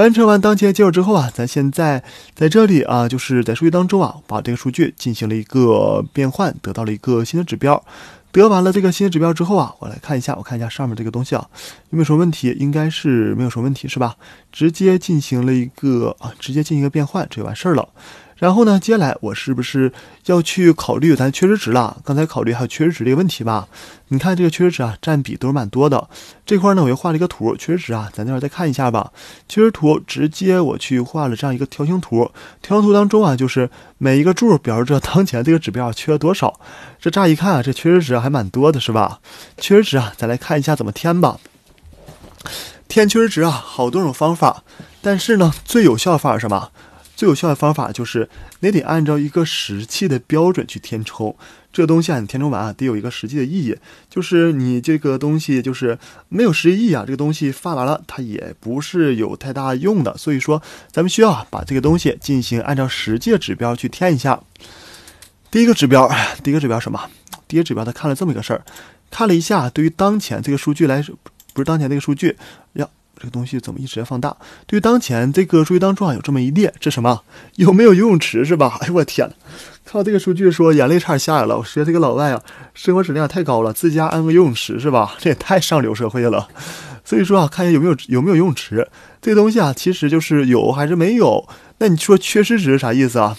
完成完当前结果之后啊，咱现在在这里啊，就是在数据当中啊，把这个数据进行了一个变换，得到了一个新的指标。得完了这个新的指标之后啊，我看一下上面这个东西啊，有没有什么问题？应该是没有什么问题，是吧？直接进行一个变换，这就完事儿了。然后呢，接下来我是不是要去考虑咱缺失值啦？刚才考虑还有缺失值这个问题吧。你看这个缺失值啊，占比都是蛮多的。这块呢，我又画了一个图，缺失值啊，咱这边再看一下吧。缺失图直接我去画了这样一个条形图，条形图当中啊，就是每一个柱表示着当前这个指标啊缺了多少。这乍一看啊，这缺失值还蛮多的，是吧？缺失值啊，咱来看一下怎么填吧。填缺失值啊，好多种方法，但是呢，最有效的方法是什么？最有效的方法就是，你得按照一个实际的标准去填充这东西啊。你填充完啊，得有一个实际的意义。就是你这个东西就是没有实际意义啊，这个东西发完了，它也不是有太大用的。所以说，咱们需要啊，把这个东西进行按照实际的指标去填一下。第一个指标什么？第一个指标他看了这么一个事儿，看了一下对于当前这个数据来说，不是当前这个数据呀。这个东西怎么一直在放大？对于当前这个数据当中啊，有这么一列，这什么？有没有游泳池是吧？哎呦我天哪！看到这个数据说眼泪差点下来了。我觉得这个老外啊，生活质量太高了，自家安个游泳池是吧？这也太上流社会了。所以说啊，看一下有没有游泳池，这个东西啊，其实就是有还是没有。那你说缺失值是啥意思啊？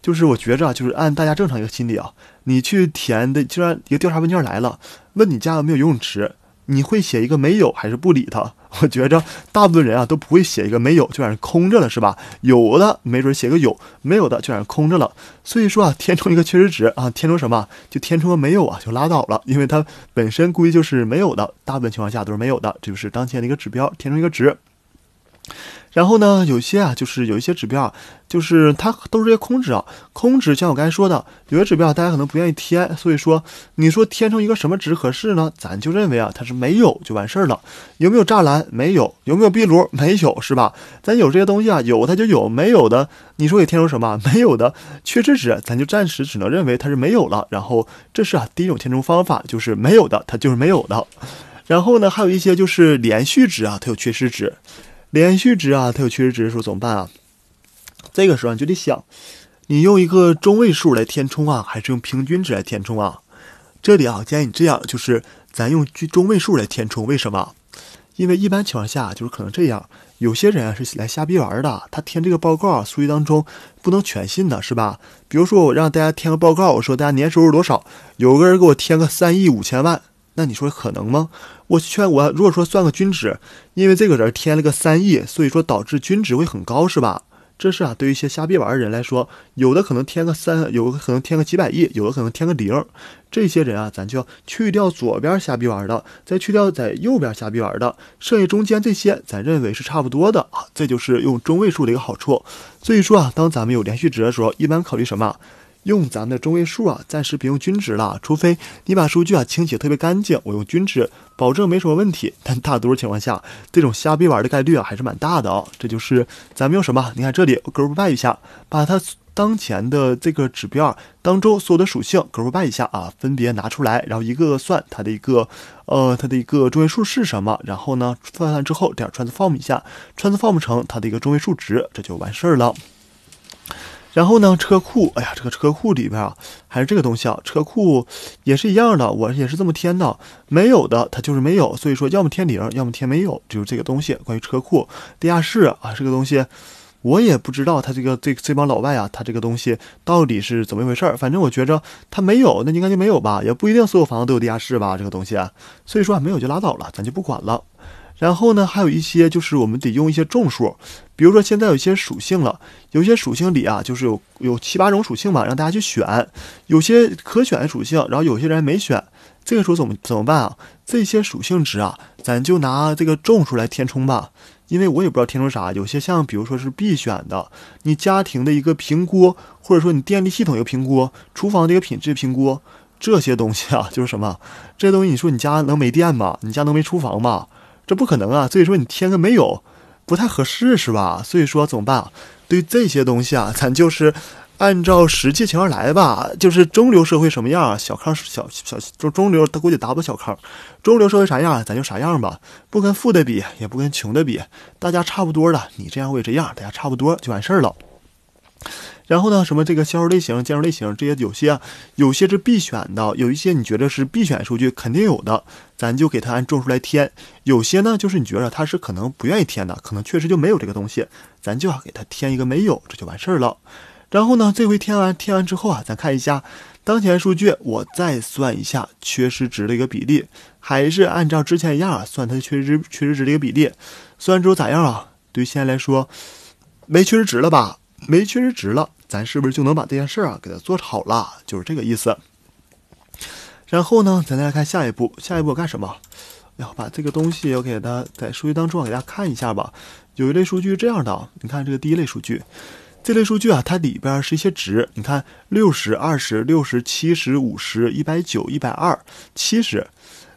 就是我觉着啊，就是按大家正常一个心理啊，你去填的，就像一个调查问卷来了，问你家有没有游泳池。你会写一个没有还是不理他？我觉着大部分人啊都不会写一个没有，就让人空着了，是吧？有的没准写个有，没有的就让人空着了。所以说啊，填充一个缺失值啊，填充什么？就填充个没有啊，就拉倒了，因为它本身估计就是没有的，大部分情况下都是没有的，这就是当前的一个指标，填充一个值。然后呢，有些啊，就是有一些指标啊，就是它都是些空值啊。空值像我刚才说的，有些指标大家可能不愿意填，所以说你说填成一个什么值合适呢？咱就认为啊，它是没有就完事儿了。有没有栅栏？没有。有没有壁炉？没有，是吧？咱有这些东西啊，有它就有，没有的，你说给填成什么？没有的缺失值，咱就暂时只能认为它是没有了。然后这是啊第一种填充方法，就是没有的，它就是没有的。然后呢，还有一些就是连续值啊，它有缺失值。连续值啊，它有缺失值的时候怎么办啊？这个时候你就得想，你用一个中位数来填充啊，还是用平均值来填充啊？这里啊，建议你这样，就是咱用中位数来填充，为什么？因为一般情况下就是可能这样，有些人啊是来瞎逼玩的，他填这个报告啊，数据当中不能全信的，是吧？比如说我让大家填个报告，我说大家年收入多少，有个人给我填个3亿5千万。那你说可能吗？我如果说算个均值，因为这个人添了个3亿，所以说导致均值会很高，是吧？这是啊，对于一些瞎逼玩的人来说，有的可能添个3，有的可能添个几百亿，有的可能添个0。这些人啊，咱就要去掉左边瞎逼玩的，再去掉在右边瞎逼玩的，剩下中间这些，咱认为是差不多的啊。这就是用中位数的一个好处。所以说啊，当咱们有连续值的时候，一般考虑什么？用咱们的中位数啊，暂时别用均值了，除非你把数据啊清洗特别干净，我用均值保证没什么问题。但大多数情况下，这种瞎逼玩的概率啊还是蛮大的啊。这就是咱们用什么？你看这里 group by 一下，把它当前的这个指标当中所有的属性 group by 一下啊，分别拿出来，然后一个算它的一个中位数是什么，然后呢算之后这样 transform 一下 ，transform 成它的一个中位数值，这就完事儿了。然后呢，车库，哎呀，这个车库里边啊，还是这个东西啊，车库也是一样的，我也是这么填的，没有的它就是没有，所以说要么填0，要么填没有，就是这个东西。关于车库、地下室啊，这个东西我也不知道他这帮老外啊，他这个东西到底是怎么一回事儿。反正我觉着他没有，那应该就没有吧，也不一定所有房子都有地下室吧，这个东西啊，所以说没有就拉倒了，咱就不管了。然后呢，还有一些就是我们得用一些众数，比如说现在有一些属性了，有些属性里啊，就是有7、8种属性嘛，让大家去选，有些可选的属性，然后有些人没选，这个时候怎么办啊？这些属性值啊，咱就拿这个众数来填充吧，因为我也不知道填充啥，有些像比如说是必选的，你家庭的一个评估，或者说你电力系统一个评估，厨房的一个品质评估，这些东西啊，就是什么？这些东西你说你家能没电吗？你家能没厨房吗？这不可能啊，所以说你填个没有不太合适，是吧？所以说怎么办啊？对于这些东西啊，咱就是按照实际情况来吧，就是中流社会什么样，小康中流他估计达不小康，中流社会啥样咱就啥样吧，不跟富的比，也不跟穷的比，大家差不多的，你这样我也这样，大家差不多就完事儿了。然后呢，什么这个销售类型、建筑类型，这些有些是必选的，有一些你觉得是必选数据肯定有的，咱就给它按种数来填；有些呢，就是你觉得它是可能不愿意填的，可能确实就没有这个东西，咱就要给它填一个没有，这就完事儿了。然后呢，这回填完之后啊，咱看一下当前数据，我再算一下缺失值的一个比例，还是按照之前一样啊，算它缺失值的一个比例。算完之后咋样啊？对于现在来说，没缺失值了吧？没缺失值了，咱是不是就能把这件事啊给它做好了？就是这个意思。然后呢，咱再来看下一步，下一步我干什么？要把这个东西我给它在数据当中给大家看一下吧。有一类数据这样的，你看这个第一类数据，这类数据啊，它里边是一些值，你看60、20、60、70、50、190、120、70，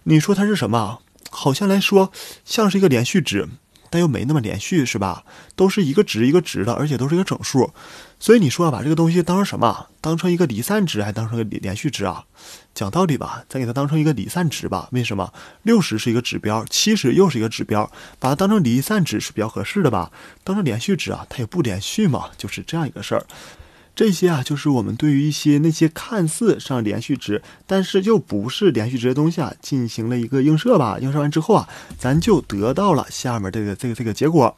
你说它是什么？好像来说像是一个连续值。但又没那么连续，是吧？都是一个值一个值的，而且都是一个整数，所以你说要把这个东西当成什么？当成一个离散值，还当成一个连续值啊？讲道理吧，咱给它当成一个离散值吧。为什么？60是一个指标，70又是一个指标，把它当成离散值是比较合适的吧？当成连续值啊，它也不连续嘛，就是这样一个事儿。这些啊，就是我们对于一些那些看似上连续值，但是又不是连续值的东西啊，进行了一个映射吧。映射完之后啊，咱就得到了下面这个结果。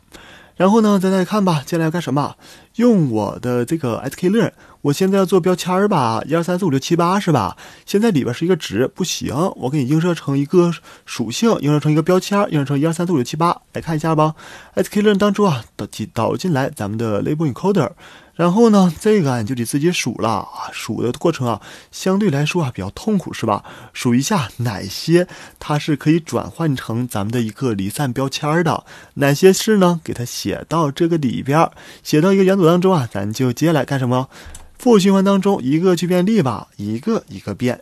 然后呢，咱再看吧，接下来要干什么？用我的这个 SKLearn， 我现在要做标签吧，1、2、3、4、5、6、7、8是吧？现在里边是一个值，不行，我给你映射成一个属性，映射成一个标签，映射成1、2、3、4、5、6、7、8，来看一下吧。SKLearn 当中啊，导进来咱们的 Label Encoder。然后呢，这个你就得自己数了啊，数的过程啊，相对来说啊比较痛苦，是吧？数一下哪些它是可以转换成咱们的一个离散标签的，哪些是呢？给它写到这个里边，写到一个元组当中啊，咱就接下来干什么？负循环当中一个去变例吧，一个一个变，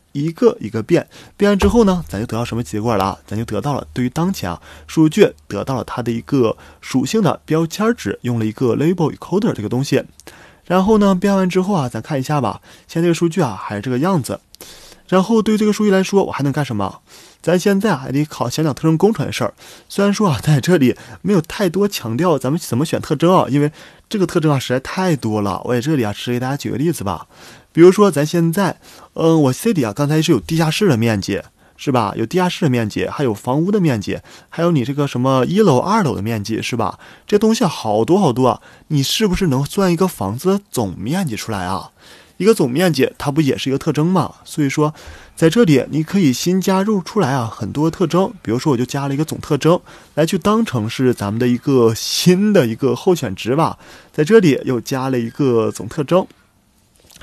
变完之后呢，咱就得到什么结果了？咱就得到了对于当前啊数据得到了它的一个属性的标签值，用了一个 label encoder 这个东西。然后呢，变完之后啊，咱看一下吧。现在这个数据啊，还是这个样子。然后对于这个数据来说，我还能干什么？咱现在还得想特征工程的事儿。虽然说啊，在这里没有太多强调咱们怎么选特征啊，因为这个特征啊实在太多了。我在这里啊，只给大家举个例子吧。比如说咱现在，我 city 啊，刚才是有地下室的面积，是吧？有地下室的面积，还有房屋的面积，还有你这个什么1楼、2楼的面积，是吧？这东西好多好多啊！你是不是能算一个房子的总面积出来啊？一个总面积它不也是一个特征吗？所以说，在这里你可以新加入出来啊很多特征，比如说我就加了一个总特征来去当成是咱们的一个新的一个候选值吧，在这里又加了一个总特征。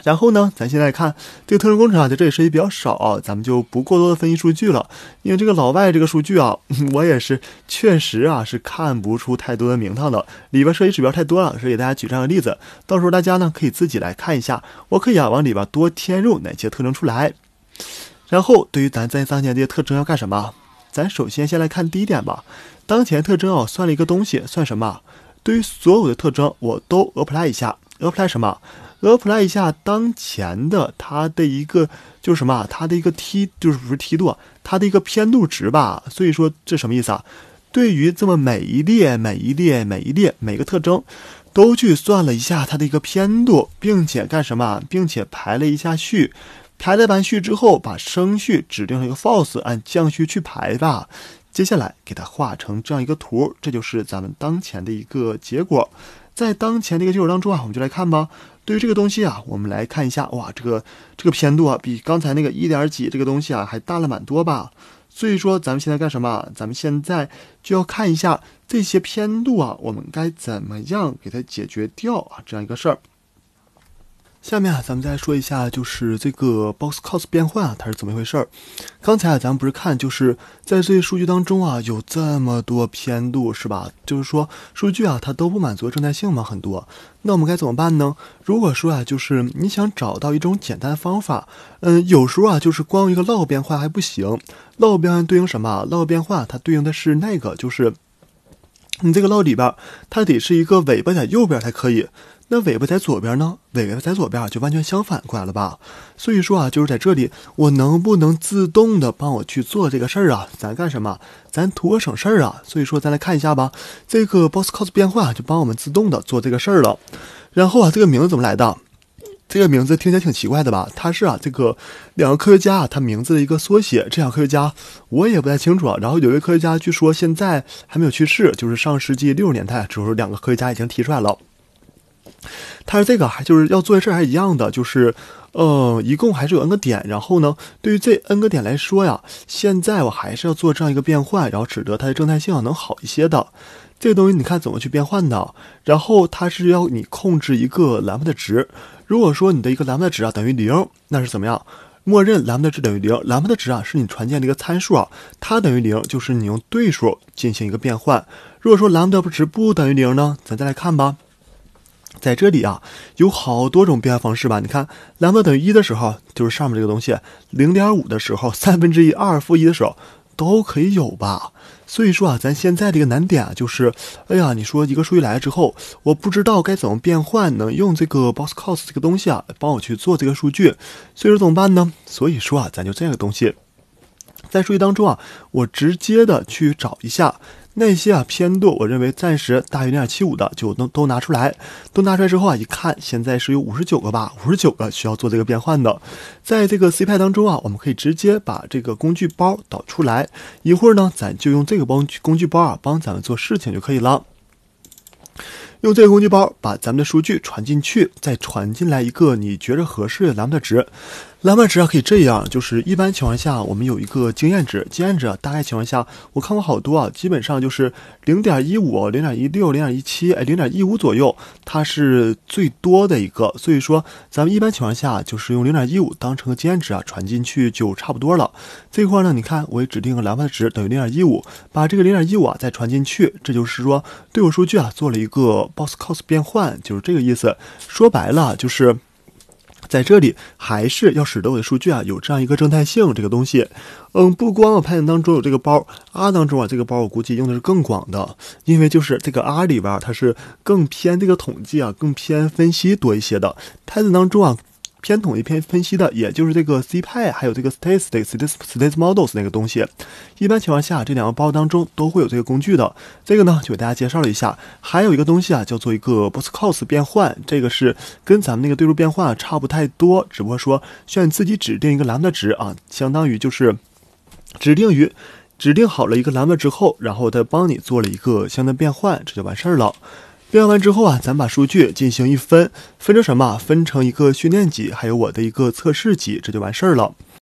然后呢，咱现在看这个特征工程啊，在这里涉及比较少啊，咱们就不过多的分析数据了，因为这个老外这个数据啊，我也是确实啊是看不出太多的名堂的，里边涉及指标太多了，是给大家举这样的例子，到时候大家呢可以自己来看一下，我可以啊往里边多添入哪些特征出来。然后对于咱在当前这些特征要干什么，咱首先先来看第一点吧，当前特征啊算了一个东西，算什么？对于所有的特征我都 apply 一下， apply 什么？apply 一下当前的它的一个就是什么，它的一个梯就是不是梯度，它的一个偏度值吧。所以说这什么意思啊？对于这么每一列每个特征都去算了一下它的一个偏度，并且干什么？并且排了一下序，排了完序之后把升序指定了一个 false， 按降序去排吧。接下来给它画成这样一个图，这就是咱们当前的一个结果。在当前的一个结果当中啊，我们就来看吧。对于这个东西啊，我们来看一下，哇，这个偏度啊，比刚才那个1点几这个东西啊还大了蛮多吧。所以说咱们现在干什么？咱们现在就要看一下这些偏度啊，我们该怎么样给它解决掉啊，这样一个事儿。下面啊，咱们再说一下，就是这个 box cox 变换啊，它是怎么一回事儿？刚才啊，咱们不是看，就是在这些数据当中啊，有这么多偏度，是吧？就是说数据啊，它都不满足正态性嘛，很多。那我们该怎么办呢？如果说啊，就是你想找到一种简单方法，有时候啊，就是光一个 log 变换还不行。log 变换对应什么 ？log 变换它对应的是那个，就是你这个log里边，它得是一个尾巴在右边才可以。那尾巴在左边呢，尾巴在左边就完全相反过来了吧？所以说啊，就是在这里，我能不能自动的帮我去做这个事儿啊？咱干什么？咱图个省事儿啊！所以说，咱来看一下吧，这个 box cox 变换啊，就帮我们自动的做这个事儿了。然后啊，这个名字怎么来的？这个名字听起来挺奇怪的吧？它是啊，这个两个科学家啊，他名字的一个缩写。这两个科学家我也不太清楚啊。然后有一个科学家据说现在还没有去世，就是上世纪60年代，就是两个科学家已经提出来了。它是这个还就是要做的事儿还是一样的，就是一共还是有 n 个点。然后呢，对于这 n 个点来说呀，现在我还是要做这样一个变换，然后使得它的正态性能好一些的。这个东西你看怎么去变换的？然后它是要你控制一个兰姆的值。如果说你的一个兰姆的值啊等于0，那是怎么样？默认兰姆的值等于0，兰姆的值啊是你传进的一个参数啊，它等于0，就是你用对数进行一个变换。如果说兰姆的值不等于0呢，咱再来看吧。在这里啊，有好多种变换方式吧？你看，兰姆等于1的时候，就是上面这个东西；0.5的时候，1/3、1/2的时候。都可以有吧，所以说啊，咱现在这个难点啊，就是，哎呀，你说一个数据来了之后，我不知道该怎么变换，能用这个 box cox 这个东西啊，帮我去做这个数据，所以说怎么办呢？所以说啊，咱就这个东西，在数据当中啊，我直接的去找一下那些啊偏度，我认为暂时大于 0.75 的，就都拿出来，都拿出来之后啊，一看现在是有59个吧，59个需要做这个变换的。在这个 CPy 当中啊，我们可以直接把这个工具包导出来，一会儿呢，咱就用这个工具包啊，帮咱们做事情就可以了。用这个工具包把咱们的数据传进去，再传进来一个你觉着合适的兰姆的值。兰姆的值啊可以这样，就是一般情况下我们有一个经验值，经验值啊大概情况下我看过好多啊，基本上就是0.15、0.16、0.17、0.15左右，它是最多的一个。所以说咱们一般情况下就是用0.15当成个经验值啊传进去就差不多了。这块呢，你看我也指定个兰姆的值等于 0.15， 把这个 0.15 啊再传进去，这就是说对我数据啊做了一个box cox 变换，就是这个意思。说白了就是在这里还是要使得我的数据啊有这样一个正态性这个东西。不光我 Python 当中有这个包 R 当中啊，这个包我估计用的是更广的，因为就是这个 R 里边它是更偏这个统计啊，更偏分析多一些的。Python 当中啊偏统计偏分析的，也就是这个 CPy 还有这个 State Models 那个东西。一般情况下这两个包当中都会有这个工具的。这个呢就给大家介绍了一下。还有一个东西啊叫做一个 box cox 变换，这个是跟咱们那个对数变换啊差不太多，只不过说需要你自己指定一个兰姆的值啊，相当于就是指定好了一个兰姆之后，然后再帮你做了一个相当变换，这就完事儿了。变换完之后啊，咱把数据进行一分，分成什么？分成一个训练集，还有我的一个测试集，这就完事儿了。